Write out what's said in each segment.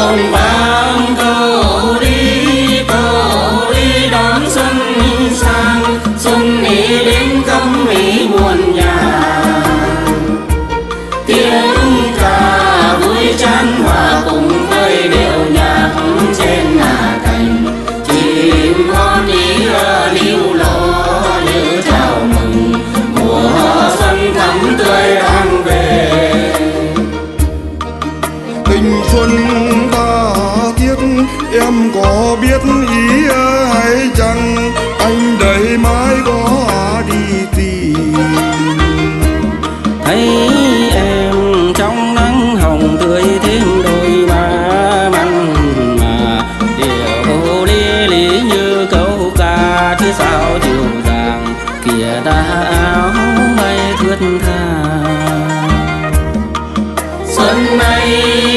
Rộn vang câu đi đón xuân sang, xuân ý đến không ý muôn nhà. Tiếng ca vui chan hòa cùng với điệu nhạc trên ngả cành, chim hót ý líu lo như chào mừng mùa xuân thắm tươi đang về. Tình xuân ta tiếc em có biết ý hay chăng, anh đây mãi có đi tìm. Thấy em trong nắng hồng tươi thêm đôi má mặn mà, điều lý lý như câu ca chứ sao dịu dàng kìa ta áo bay thướt tha. Xuân nay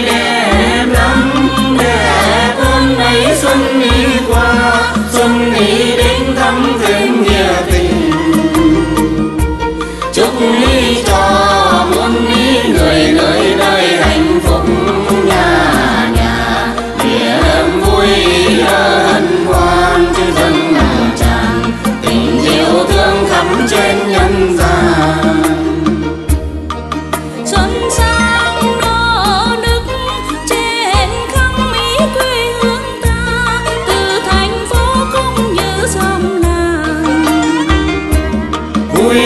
đẹp lắm, đẹp hơn mấy xuân đi qua, xuân đi đến thăm thêm nghĩa tình. Chúc đi cho muôn đi người nơi nơi hạnh phúc nhà nhà, địa ấm vui hân hoan chứ dân nào tràn tình yêu thương khắp trên nhân gian. Xuân sang vui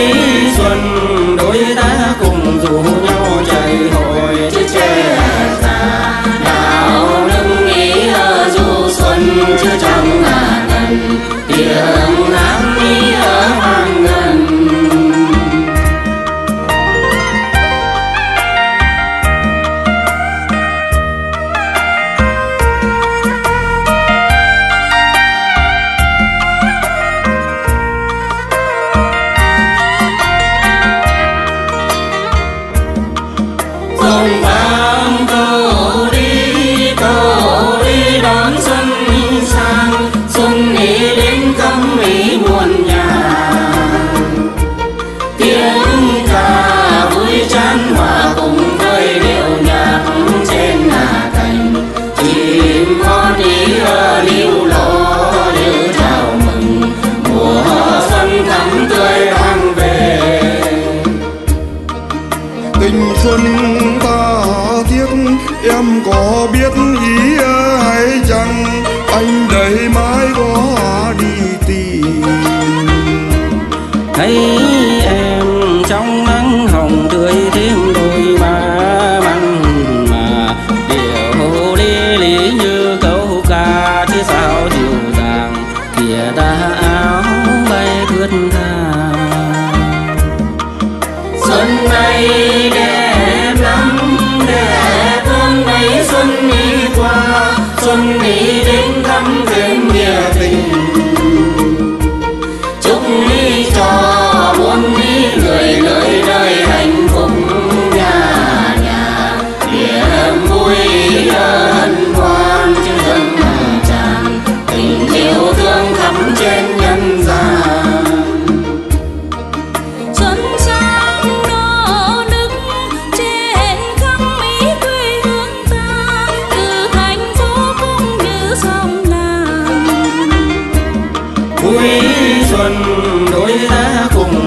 xuân đôi ta cùng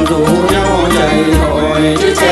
rủ nhau chạy hội chứ.